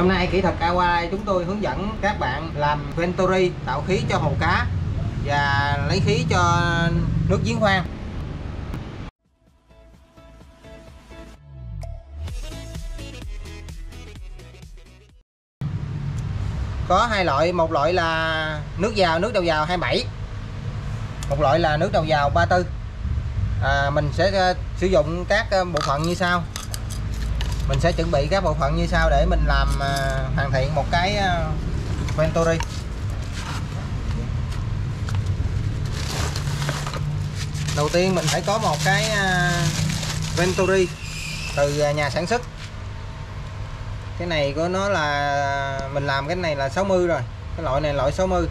Hôm nay kỹ thuật Aqua chúng tôi hướng dẫn các bạn làm Venturi tạo khí cho hồ cá và lấy khí cho nước giếng khoan. Có hai loại, một loại là nước đầu vào 27, một loại là nước đầu vào 34. Mình sẽ sử dụng các bộ phận như sau. Mình sẽ chuẩn bị các bộ phận như sau để mình làm hoàn thiện một cái Venturi. Đầu tiên mình phải có một cái Venturi từ nhà sản xuất. Cái này của nó là mình làm cái này là 60 rồi. Cái loại này loại 60.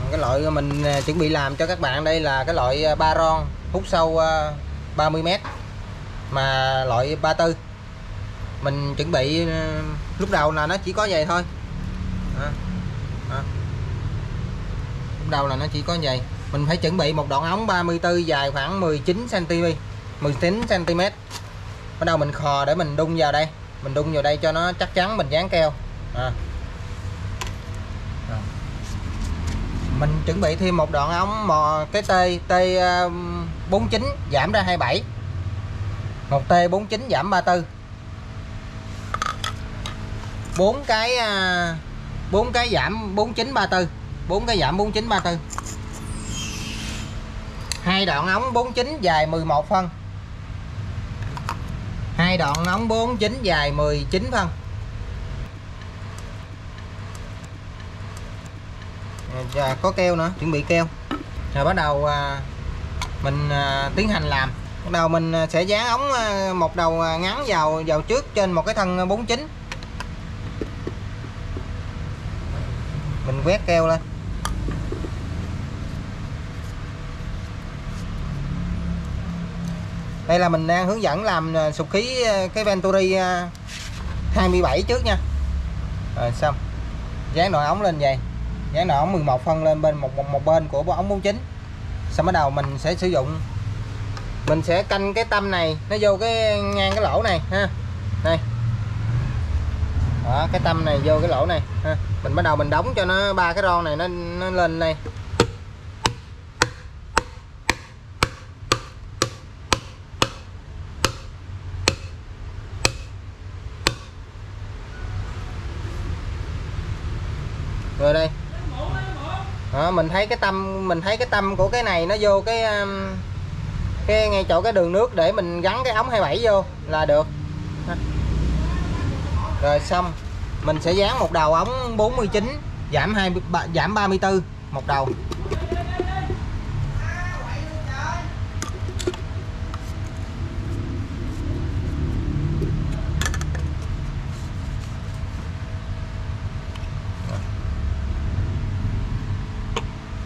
Còn cái loại mình chuẩn bị làm cho các bạn đây là cái loại Baron hút sâu 30 m mà loại 34. Mình chuẩn bị lúc đầu là nó chỉ có vậy thôi. Lúc đầu là nó chỉ có vậy. Mình phải chuẩn bị một đoạn ống 34 dài khoảng 19 cm. Bắt đầu mình khò để mình đun vào đây. Mình đun vào đây cho nó chắc chắn, mình dán keo. Mình chuẩn bị thêm một đoạn ống cái T49 giảm ra 27. Một T49 giảm 34. 4 cái giảm 4934, 4 cái giảm 4934. Hai đoạn ống 49 dài 11 phân. Hai đoạn ống 49 dài 19 phân. Và có keo nữa, chuẩn bị keo. Rồi bắt đầu mình tiến hành làm. Bắt đầu mình sẽ dán ống một đầu ngắn vào trước trên một cái thân 49. Mình quét keo lên. Đây là mình đang hướng dẫn làm sục khí cái Venturi 27 trước nha. Rồi xong. Dán đoạn ống lên vậy. Dán đoạn ống 11 phân lên bên một bên của ống 49. Xong bắt đầu mình sẽ sử dụng, mình sẽ canh cái tâm này nó vô cái ngang cái lỗ này ha. Đây. Đó, cái tâm này vô cái lỗ này ha. Mình bắt đầu mình đóng cho nó ba cái ron này nó lên đây. Rồi đây. Đó, mình thấy cái tâm của cái này nó vô cái ngay chỗ cái đường nước để mình gắn cái ống 27 vô là được. Rồi xong. Mình sẽ dán một đầu ống 49 giảm 34 một đầu.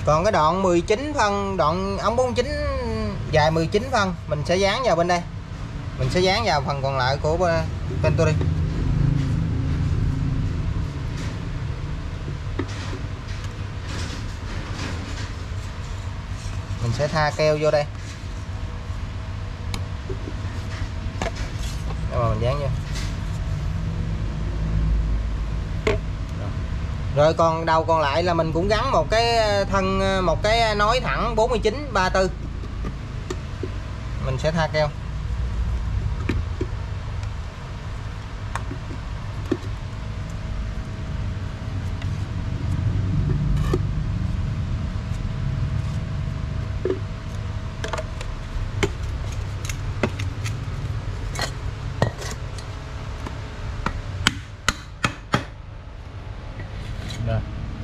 Còn cái đoạn 19 phân, đoạn ống 49 dài 19 phân mình sẽ dán vào bên đây. Mình sẽ dán vào phần còn lại của Venturi. Mình sẽ tha keo vô đây. Đó, mình dán vô. Rồi còn đầu còn lại là mình cũng gắn một cái thân, một cái nối thẳng 4934. Mình sẽ tha keo.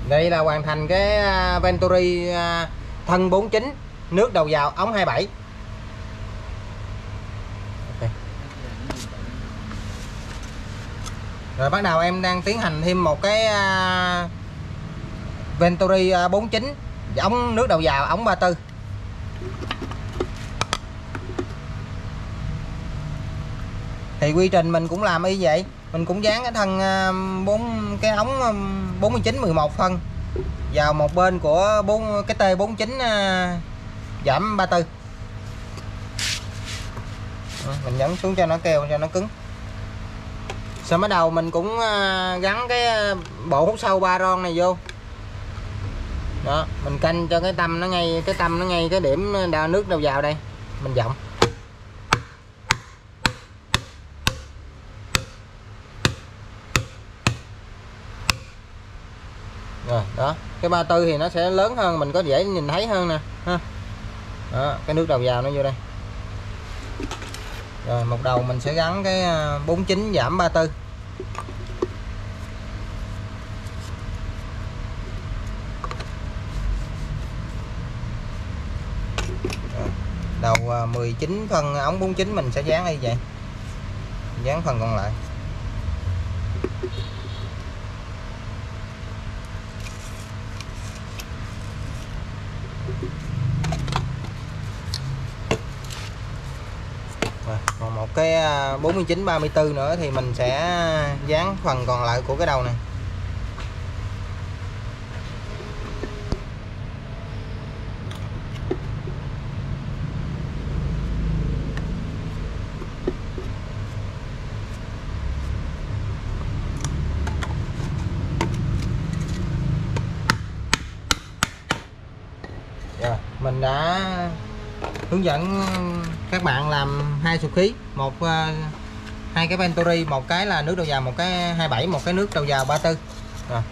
Đây là hoàn thành cái Venturi thân 49 nước đầu vào ống 27. Okay. Rồi bắt đầu em đang tiến hành thêm một cái Venturi 49 ống nước đầu vào ống 34. Thì quy trình mình cũng làm y vậy. Mình cũng dán cái thân cái ống 49 11 phân vào một bên của cái T49 giảm 34. Mình nhấn xuống cho nó keo cho nó cứng. Rồi mới đầu mình cũng gắn cái bộ hút sâu Baron này vô. Đó, mình canh cho cái tâm nó ngay cái điểm đào nước đầu vào đây, mình vọng. Rồi, đó, cái 34 thì nó sẽ lớn hơn, mình có dễ nhìn thấy hơn nè ha. Đó, cái nước đầu vào nó vô đây. Rồi, một đầu mình sẽ gắn cái 49 giảm 34. Đầu 19 phân ống 49 mình sẽ dán như vậy. Dán phần còn lại. Rồi, còn một cái 49 34 nữa thì mình sẽ dán phần còn lại của cái đầu này. Mình đã hướng dẫn các bạn làm hai sục khí, hai cái Venturi, một cái là nước đầu vào, một cái 27, một cái nước đầu vào 34. Rồi.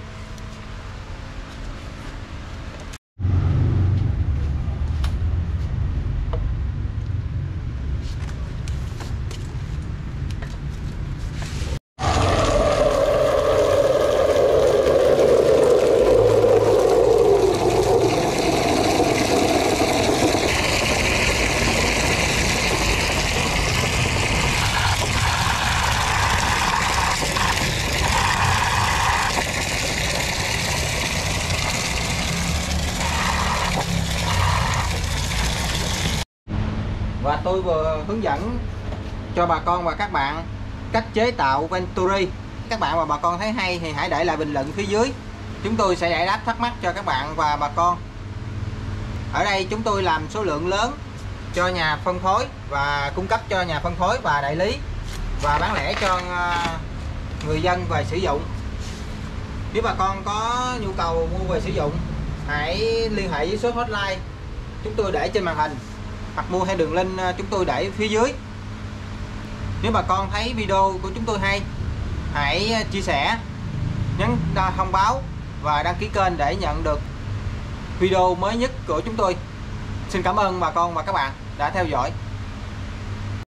Và tôi vừa hướng dẫn cho bà con và các bạn cách chế tạo Venturi. Các bạn và bà con thấy hay thì hãy để lại bình luận phía dưới. Chúng tôi sẽ giải đáp thắc mắc cho các bạn và bà con. Ở đây chúng tôi làm số lượng lớn cho nhà phân phối và cung cấp cho nhà phân phối và đại lý và bán lẻ cho người dân và sử dụng. Nếu bà con có nhu cầu mua về sử dụng, hãy liên hệ với số hotline chúng tôi để trên màn hình, hoặc mua hay đường link chúng tôi để phía dưới. Nếu bà con thấy video của chúng tôi hay, hãy chia sẻ, nhấn thông báo và đăng ký kênh để nhận được video mới nhất của chúng tôi. Xin cảm ơn bà con và các bạn đã theo dõi.